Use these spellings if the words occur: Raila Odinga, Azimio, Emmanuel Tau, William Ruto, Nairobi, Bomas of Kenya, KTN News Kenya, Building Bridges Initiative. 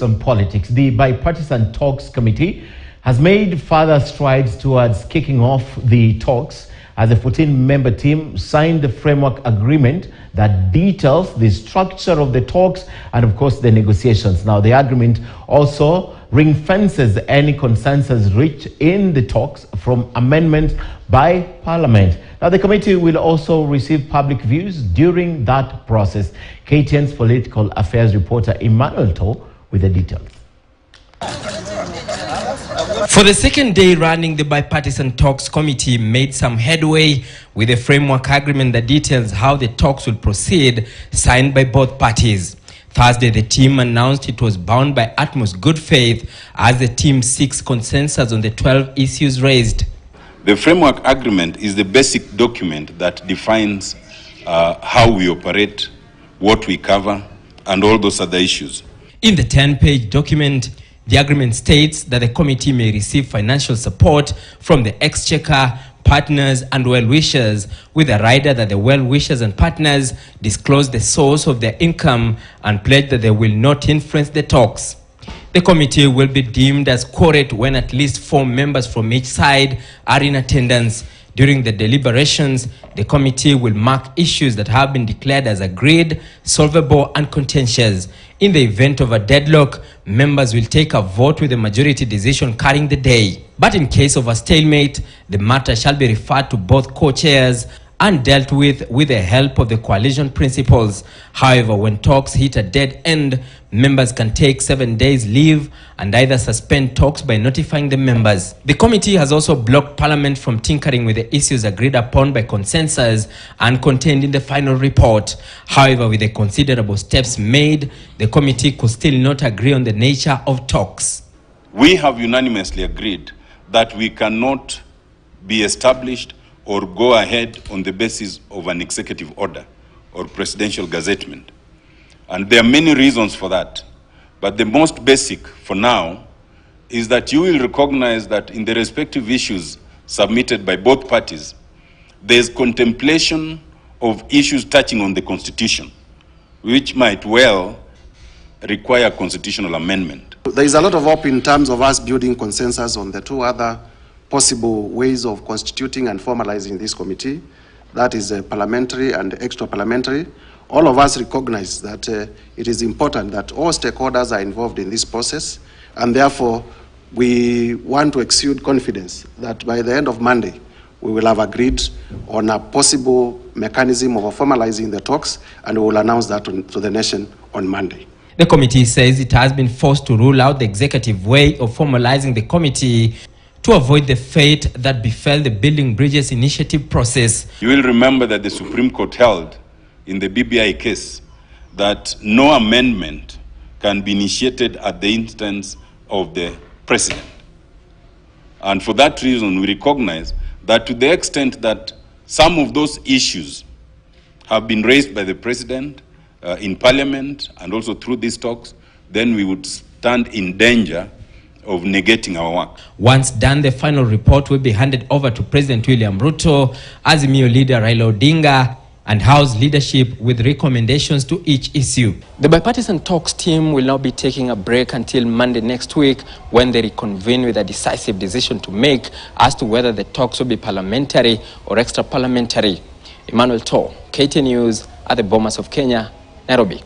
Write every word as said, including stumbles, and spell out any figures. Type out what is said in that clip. On politics, the bipartisan talks committee has made further strides towards kicking off the talks as a fourteen member team signed the framework agreement that details the structure of the talks and of course the negotiations. Now the agreement also ring fences any consensus reached in the talks from amendments by Parliament. Now the committee will also receive public views during that process. K T N's political affairs reporter Emmanuel Tau with the details. For the second day running, the bipartisan talks committee made some headway with a framework agreement that details how the talks will proceed, signed by both parties. Thursday, the team announced it was bound by utmost good faith as the team seeks consensus on the twelve issues raised. The framework agreement is the basic document that defines uh, how we operate, what we cover, and all those other issues. In the ten page document, the agreement states that the committee may receive financial support from the exchequer, partners and well-wishers, with a rider that the well-wishers and partners disclose the source of their income and pledge that they will not influence the talks. The committee will be deemed as quorate when at least four members from each side are in attendance. During the deliberations, the committee will mark issues that have been declared as agreed, solvable and contentious. In the event of a deadlock, members will take a vote with a majority decision carrying the day. But in case of a stalemate, the matter shall be referred to both co-chairs and dealt with with the help of the coalition principles. However, when talks hit a dead end, members can take seven days leave and either suspend talks by notifying the members. The committee has also blocked Parliament from tinkering with the issues agreed upon by consensus and contained in the final report. However, with the considerable steps made, the committee could still not agree on the nature of talks. We have unanimously agreed that we cannot be established or go ahead on the basis of an executive order or presidential gazettement. And there are many reasons for that. But the most basic for now is that you will recognize that in the respective issues submitted by both parties, there is contemplation of issues touching on the Constitution, which might well require constitutional amendment. There is a lot of hope in terms of us building consensus on the two other possible ways of constituting and formalizing this committee, that is uh, parliamentary and extra-parliamentary. All of us recognize that uh, it is important that all stakeholders are involved in this process, and therefore we want to exude confidence that by the end of Monday we will have agreed on a possible mechanism of formalizing the talks, and we will announce that on, to the nation on Monday. The committee says it has been forced to rule out the executive way of formalizing the committee to avoid the fate that befell the Building Bridges Initiative process. You will remember that the Supreme Court held in the B B I case that no amendment can be initiated at the instance of the president. And for that reason, we recognize that to the extent that some of those issues have been raised by the president uh, in Parliament and also through these talks, then we would stand in danger of negating our work. Once done, the final report will be handed over to President William Ruto, Azimio leader Raila Odinga, and House leadership with recommendations to each issue. The bipartisan talks team will now be taking a break until Monday next week, when they reconvene with a decisive decision to make as to whether the talks will be parliamentary or extra-parliamentary. Emmanuel Tau, K T N News, at the Bomas of Kenya, Nairobi.